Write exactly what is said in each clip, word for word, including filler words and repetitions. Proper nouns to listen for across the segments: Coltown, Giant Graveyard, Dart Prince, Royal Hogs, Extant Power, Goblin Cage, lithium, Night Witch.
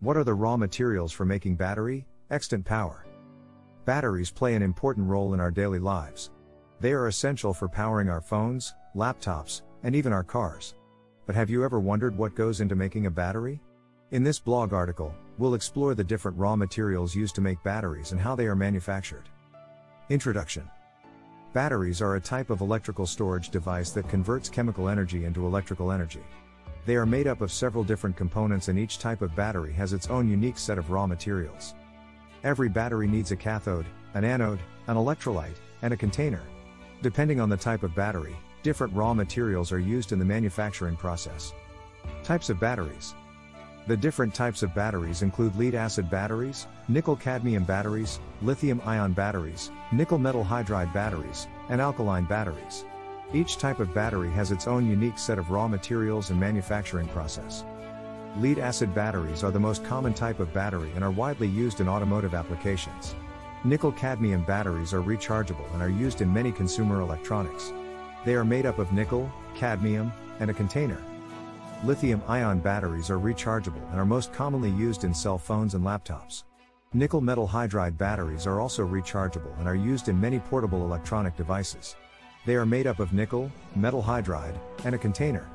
What are the raw materials for making battery? Extant power. Batteries play an important role in our daily lives. They are essential for powering our phones, laptops, and even our cars. But have you ever wondered what goes into making a battery? In this blog article, we'll explore the different raw materials used to make batteries and how they are manufactured. Introduction. Batteries are a type of electrical storage device that converts chemical energy into electrical energy. They are made up of several different components, and each type of battery has its own unique set of raw materials. Every battery needs a cathode, an anode, an electrolyte, and a container. Depending on the type of battery, different raw materials are used in the manufacturing process. Types of batteries. The different types of batteries include lead-acid batteries, nickel-cadmium batteries, lithium-ion batteries, nickel-metal hydride batteries, and alkaline batteries. Each type of battery has its own unique set of raw materials and manufacturing process. Lead-acid batteries are the most common type of battery and are widely used in automotive applications. Nickel-cadmium batteries are rechargeable and are used in many consumer electronics. They are made up of nickel, cadmium, and a container. Lithium-ion batteries are rechargeable and are most commonly used in cell phones and laptops. Nickel metal hydride batteries are also rechargeable and are used in many portable electronic devices. They are made up of nickel, metal hydride, and a container.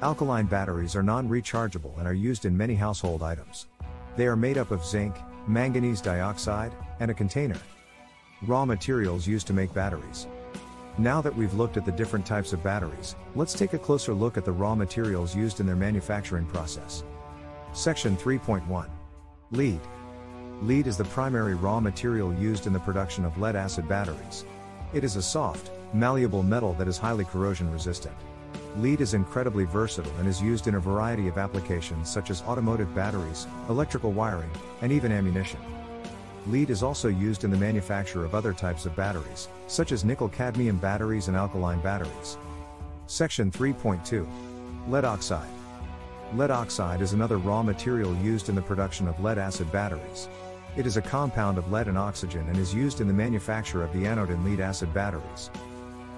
Alkaline batteries are non-rechargeable and are used in many household items. They are made up of zinc, manganese dioxide, and a container. Raw materials used to make batteries. Now that we've looked at the different types of batteries, let's take a closer look at the raw materials used in their manufacturing process. Section three point one. Lead. Lead is the primary raw material used in the production of lead-acid batteries. It is a soft, malleable metal that is highly corrosion-resistant. Lead is incredibly versatile and is used in a variety of applications such as automotive batteries, electrical wiring, and even ammunition. Lead is also used in the manufacture of other types of batteries, such as nickel-cadmium batteries and alkaline batteries. Section three point two. Lead oxide. Lead oxide is another raw material used in the production of lead-acid batteries. It is a compound of lead and oxygen and is used in the manufacture of the anode in lead-acid batteries.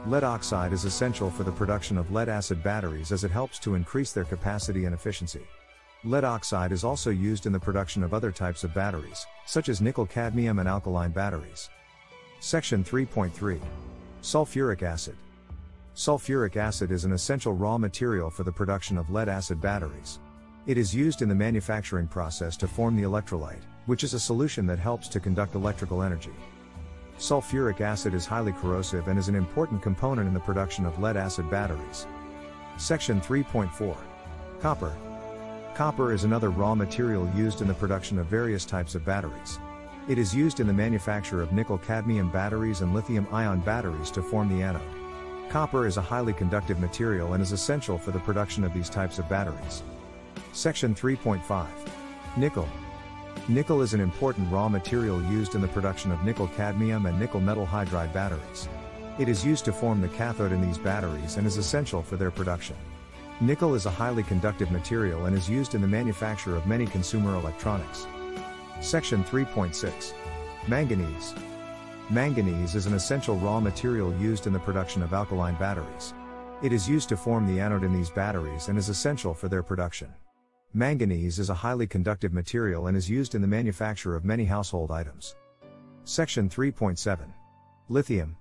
Lead oxide is essential for the production of lead-acid batteries as it helps to increase their capacity and efficiency. Lead oxide is also used in the production of other types of batteries, such as nickel-cadmium and alkaline batteries. Section three point three. Sulfuric acid. Sulfuric acid is an essential raw material for the production of lead-acid batteries. It is used in the manufacturing process to form the electrolyte, which is a solution that helps to conduct electrical energy. Sulfuric acid is highly corrosive and is an important component in the production of lead-acid batteries. Section three point four. Copper. Copper is another raw material used in the production of various types of batteries. It is used in the manufacture of nickel-cadmium batteries and lithium-ion batteries to form the anode. Copper is a highly conductive material and is essential for the production of these types of batteries. Section three point five. Nickel. Nickel is an important raw material used in the production of nickel-cadmium and nickel metal hydride batteries. It is used to form the cathode in these batteries and is essential for their production. Nickel is a highly conductive material and is used in the manufacture of many consumer electronics. Section three point six. Manganese. Manganese is an essential raw material used in the production of alkaline batteries. It is used to form the anode in these batteries and is essential for their production. Manganese is a highly conductive material and is used in the manufacture of many household items. Section three point seven. Lithium.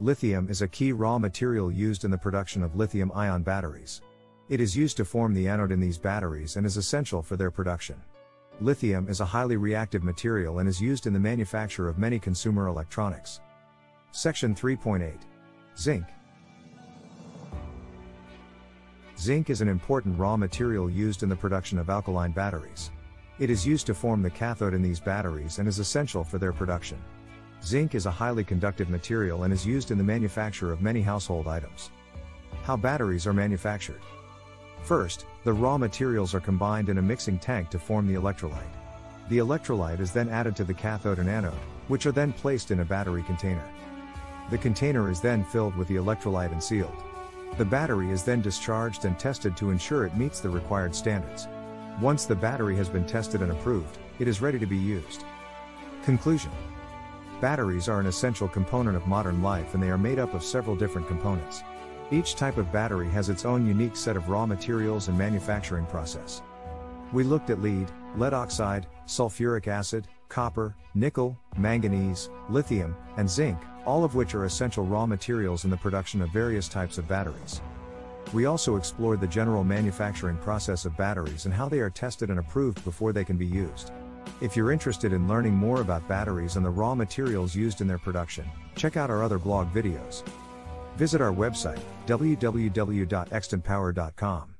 Lithium is a key raw material used in the production of lithium-ion batteries. It is used to form the anode in these batteries and is essential for their production. Lithium is a highly reactive material and is used in the manufacture of many consumer electronics. Section three point eight. Zinc. Zinc is an important raw material used in the production of alkaline batteries. It is used to form the cathode in these batteries and is essential for their production. Zinc is a highly conductive material and is used in the manufacture of many household items. How batteries are manufactured. First, the raw materials are combined in a mixing tank to form the electrolyte. The electrolyte is then added to the cathode and anode, which are then placed in a battery container. The container is then filled with the electrolyte and sealed. The battery is then discharged and tested to ensure it meets the required standards. Once the battery has been tested and approved, it is ready to be used. Conclusion. Batteries are an essential component of modern life and they are made up of several different components. Each type of battery has its own unique set of raw materials and manufacturing process. We looked at lead, lead oxide, sulfuric acid, copper, nickel, manganese, lithium, and zinc, all of which are essential raw materials in the production of various types of batteries. We also explored the general manufacturing process of batteries and how they are tested and approved before they can be used. If you're interested in learning more about batteries and the raw materials used in their production, check out our other blog videos. Visit our website, w w w dot extant power dot com.